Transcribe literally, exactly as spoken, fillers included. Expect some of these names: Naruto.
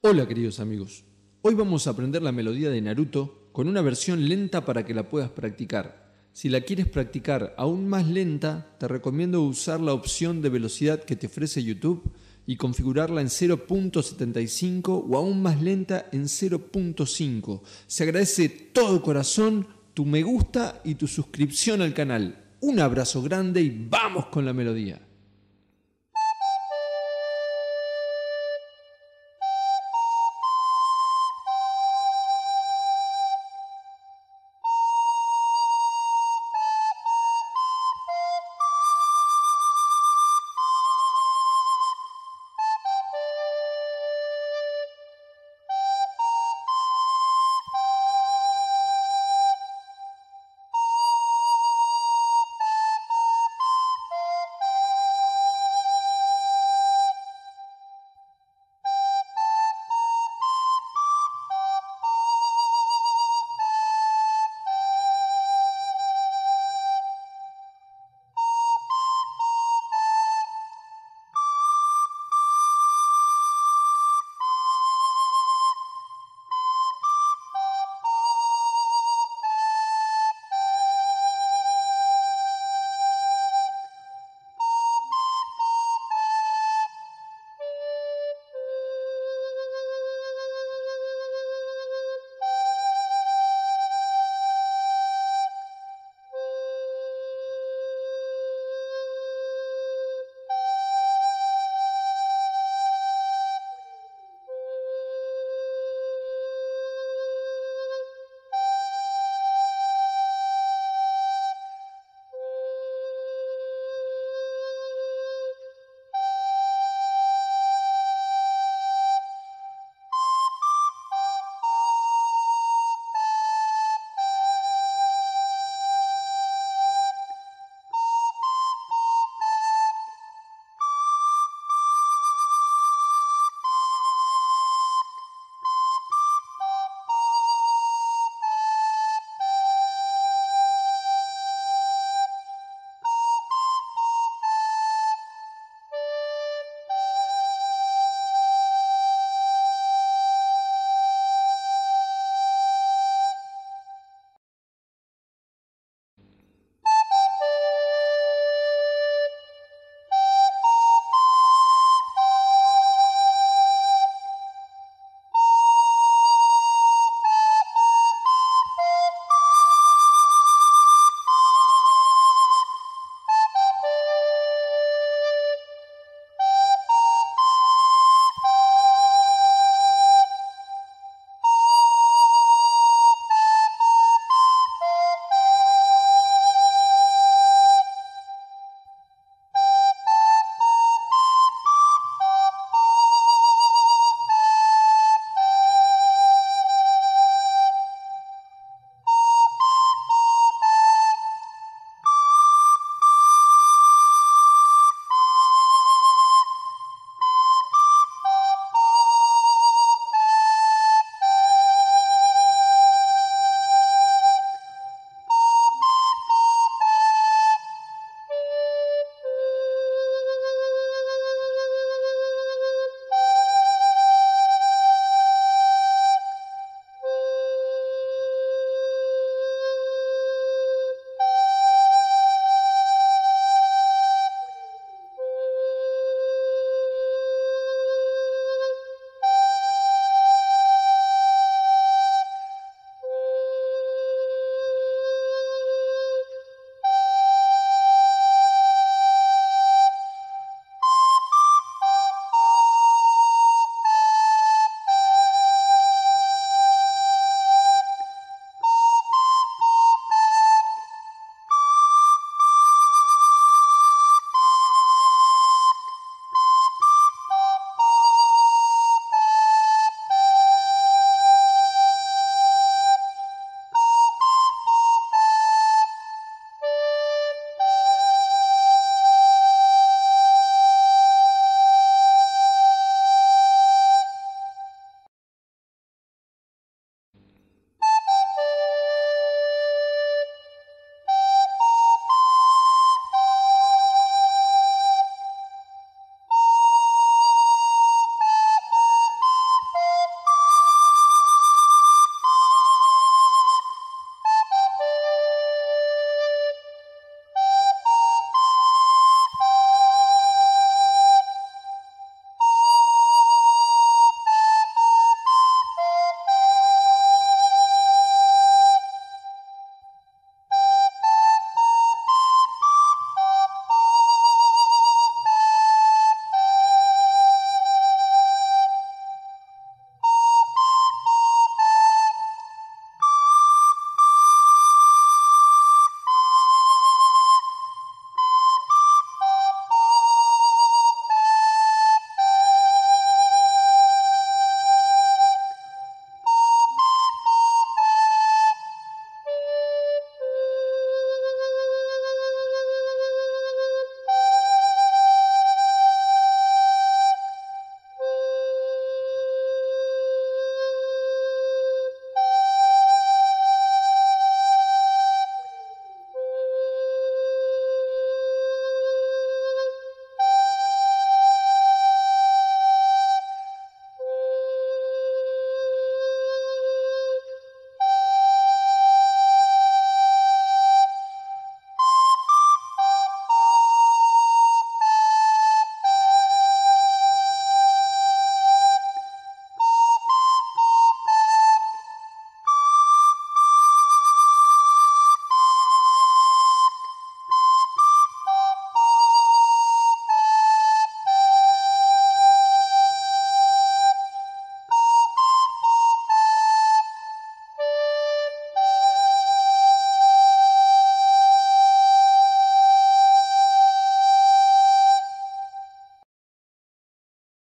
Hola queridos amigos, hoy vamos a aprender la melodía de Naruto con una versión lenta para que la puedas practicar. Si la quieres practicar aún más lenta, te recomiendo usar la opción de velocidad que te ofrece YouTube y configurarla en cero punto setenta y cinco o aún más lenta en cero punto cinco. Se agradece de todo corazón tu me gusta y tu suscripción al canal. Un abrazo grande y vamos con la melodía.